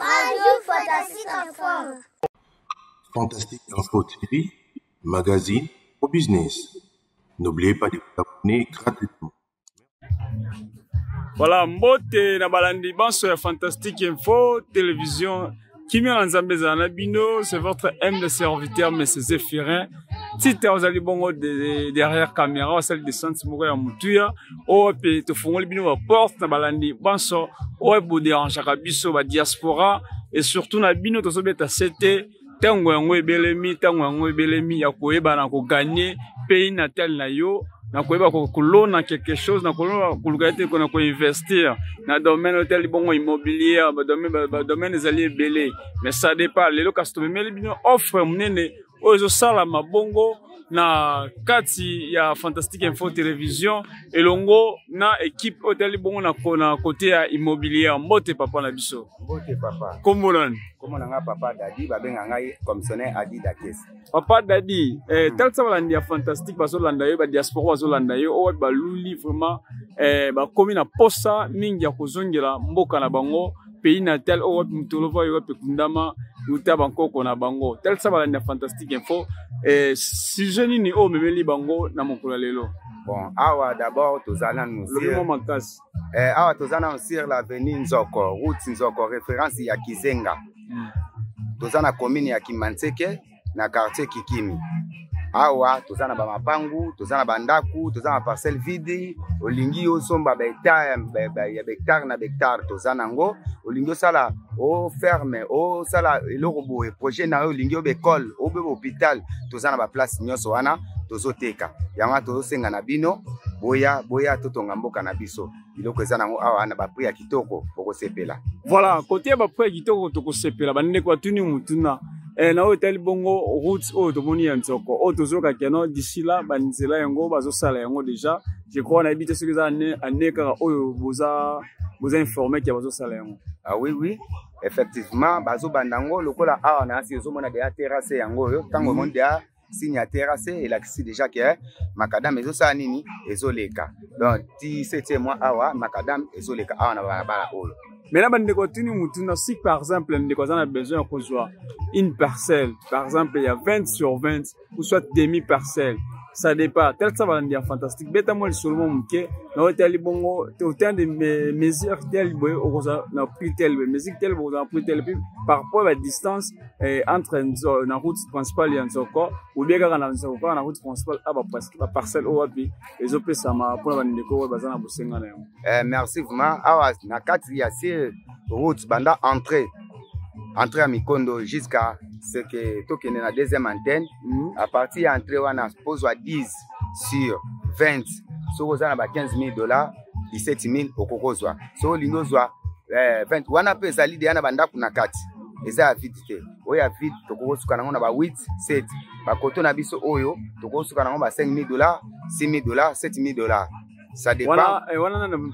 Radio Fantastique Info. Fantastique Info TV, magazine au business. N'oubliez pas de vous abonner gratuitement. Voilà, mbote na balandi banso ya Fantastique Info télévision. Kimi na nzambe za nabino, c'est votre M de serviteur mais c'est Zéphirin. Tite ozali bongo derrière caméra, ozali de sante moko ya mutuya. O pe to fongoli bino ba porte na balandi banso, o bo déranger biso ba diaspora et surtout na bino to sobeta c'était tango yango ebelemi ya koyeba na ko gagner pays natal na yo. Na koyeba ko kolona quelque chose na kolona kulukate ko na ko investir na domaine hôtel bongo immobilier ba domaine ezali belé mais ça dépend lelo customer mele bino offre munene ozo sala mabongo na kati ya Fantastique Info télévision elongo na équipe hôtel bongo na kona côté ya immobilier mbote papa na biso mbote papa kombolane komona nga papa Dadi ba benga ngai commissionnaire Adi Dakes papa Dadi tant ça balandi ya Fantastique baso landa yo ba diaspora baso landa yo o ba luli vraiment ba komi na posa mingi ya kozongela mboka na bango pays natal o mutolova yo pe kundama Nuta banko kona bango. Tel ça balandi ya Fantastique Info. Si je n'ai pas de bango, je ne peux pas. Bon, awa d'abord, nous allons nous dire l'avenir Nzoko, route Nzoko, référence à Kizenga. Nous allons la commune ya Kimanseke, na quartier Kikimi. Awa, nous allons à Mapangu, nous allons à Bandaku, nous allons à parcelle vide, au Lingi, au Somba, Bektar, na Bektar, nous allons au Lingi, au Sala, au ferme, au Sala, l'Orobo, le projet na au Lingi, au Bécole, au hôpital, nous allons à la place Nyosoana, nous allons Teka. Yanga, nous allons à Nabino, Boya, tout le monde à Nabiso. Il faut que nous allons à Nabapri à Kitoko pour se faire là. Voilà, côté Nabapri à Kitoko pour se faire là, na hôtel bongo routes au tomoni ya Nzoko au tozoka keno d'ici là banzela yango bazo sala yango déjà je crois on habite ce que ça année car vous a informé qu'il bazo sala yango ah oui effectivement bazo bandango lokola a na saison mona de terrasse yango yo tango monde ya signe terrasse et la si déjà que makadam ezo sala nini ezoleka donc 17 mois awa makadam ezoleka a na bala olo. Mais là, si par exemple, on a besoin d'une parcelle, par exemple, il y a 20 sur 20, ou soit demi-parcelle, ça dépend. Tel ça va dire fantastique. Mais moi, seulement, autant de mesures, on a pris telle mesure, on a pris telle par rapport à la distance entre la route principale et Nzoko, ou bien quand on a la route principale, la parcelle, on a pris les autres, ça m'a pris la route. Merci vraiment. Route banda entrée à Mikondo jusqu'à ce que tout est la deuxième antenne à partir d'entrée on a posé à 10 sur 20 sur on a $15 000 $17 000 au Kokozwa sur l'inozwa 20 on a pesé l'idée on a banda kuna 4 et ça a vite été oui a vite au Kokozwa on a 8 7 par contre on a biso oyo au Kokozwa on a $5 000 $6 000 $7 000. Ça dépend. Voilà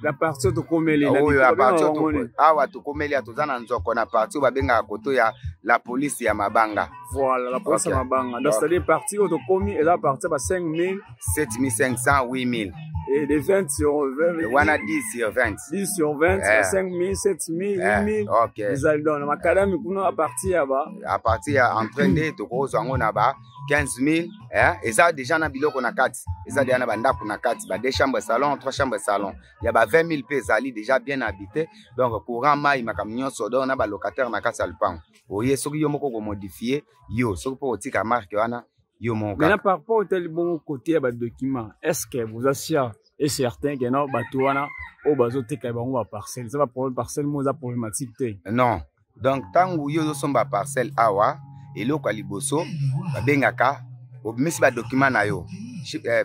la partie de Komeli. Oui, la partie de Komeli. Ah, de Komeli, à la partie de la police à Mabanga. Voilà, la police à Mabanga. Donc, c'est-à-dire la partie de Komeli, elle a parti à 5 000. 7 500, 8 000. Et de 20 sur 20. On a 10 sur 20. 10 sur 20, 5 000, 7 000, 8 000. Ok. Ils allaient dans la cadame, ils à partir là-bas. À partir à entraîner, de gros, on là-bas. 15 000, et ça déjà na biloko na 4, et ça déjà na banda kuna 4, ba 2 chambres salon, 3 chambres salon, il y a ba 20 000 pesali déjà bien habité, donc courant mai makamnyo sodo na ba locataire na 4 alpan. Oye soki yo moko ko modifier, yo soki po tika marque wana, yo mon gars. Mais par rapport au tel bon côté ba document, est-ce que vous assure et certain que non ba tuana o bazo tika ba ngwa parcelle, ça va problème parcelle moza problématique té. Non. Donc tant où yo so ba parcelle awa et le Kalibosso, Babengaka, au ministre de document Nayo,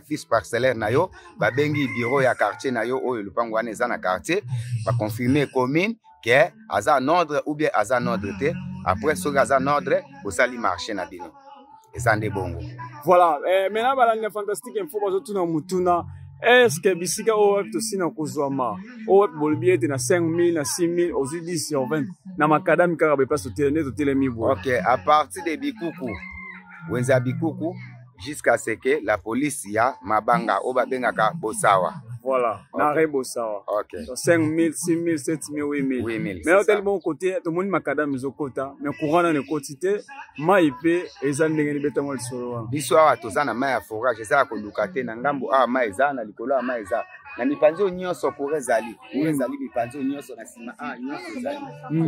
fils parcellaire Nayo, Babengi bureau ya quartier Nayo, ou le Pangwanesa na quartier, va confirmer commune que Azan ordre ou bien Azan ordre était, après ce Azan ordre, au Sali marché Nabino. Et ça n'est bon. Voilà, maintenant, la Fantastique Info, tout dans Mutuna. Est-ce que bisika OF to sina kozwama OF bolbier na 5000 na 6000 aux 10 sur 20 na makadam kaka be passe terrain to telemi voie. OK, à partir de Bikuku Wenza Bikuku jusqu'à ce que la police ya Mabanga oba bengaka Bosawa Voilà, on a rebossé. 5 000, 6 000, 7 000, 8 000. Mais on a le bon côté, tout le monde m'a cadamé au côté. Mais le courant dans le quotidien, maïpé, ils ont des bétons sur le roi. L'histoire à Tozana, maïa forage, et ça, Kondukate, Nangambo, ah, maïza, Nalikola, maïza. Na mipanzo nyonso porezali porezali mipanzo nyonso na sima a nyonso zali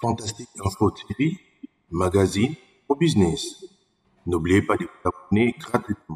Fantastique Info TV, magazine au business. N'oubliez pas de vous abonner gratuitement.